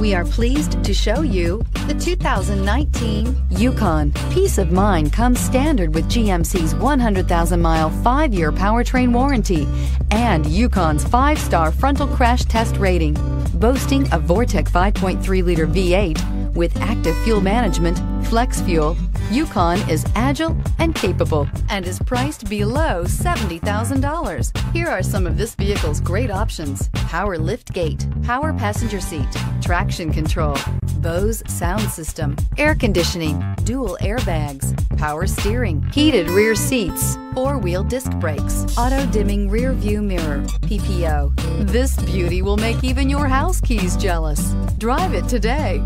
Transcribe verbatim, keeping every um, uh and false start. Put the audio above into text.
We are pleased to show you the two thousand nineteen Yukon. Peace of mind comes standard with G M C's one hundred thousand mile five year powertrain warranty and Yukon's five star frontal crash test rating. Boasting a Vortec five point three liter V eight with active fuel management, flex fuel, Yukon is agile and capable and is priced below seventy thousand dollars. Here are some of this vehicle's great options: power lift gate, power passenger seat, traction control, Bose sound system, air conditioning, dual airbags, power steering, heated rear seats, four wheel disc brakes, auto dimming rear view mirror, P P O. This beauty will make even your house keys jealous. Drive it today.